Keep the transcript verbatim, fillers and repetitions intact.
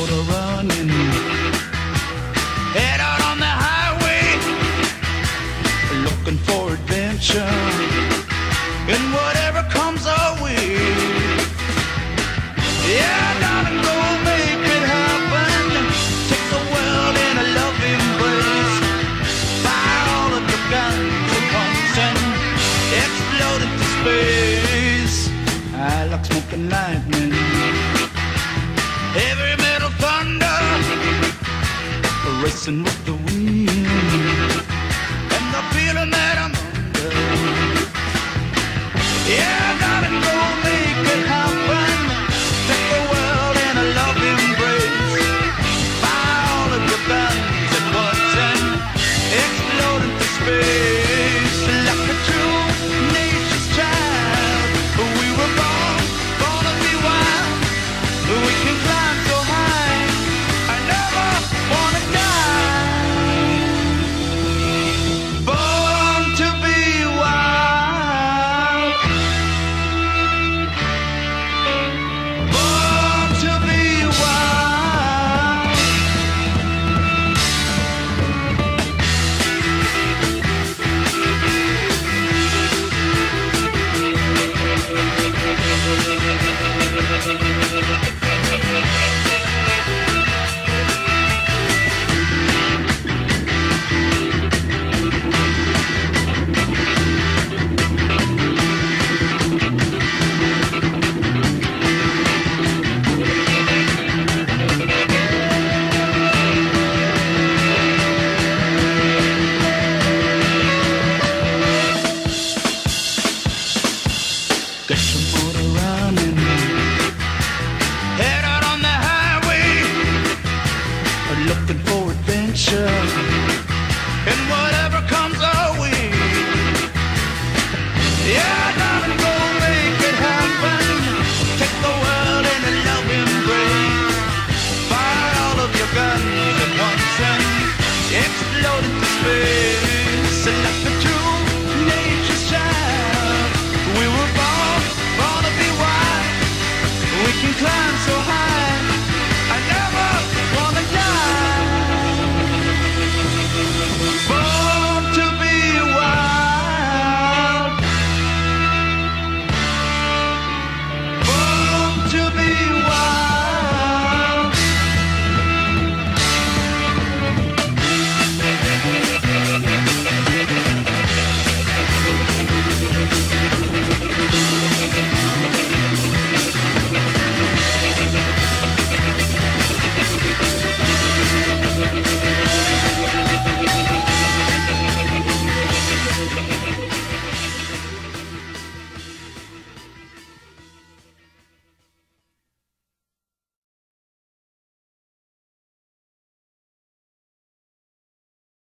motor running. Head out on the highway, looking for adventure, and whatever comes our way. Yeah, darling, go make it happen. Take the world in a loving embrace. Buy all of the guns and pumps and explode into space. I like smoking lightning, heavy metal thunder, racing with the wind.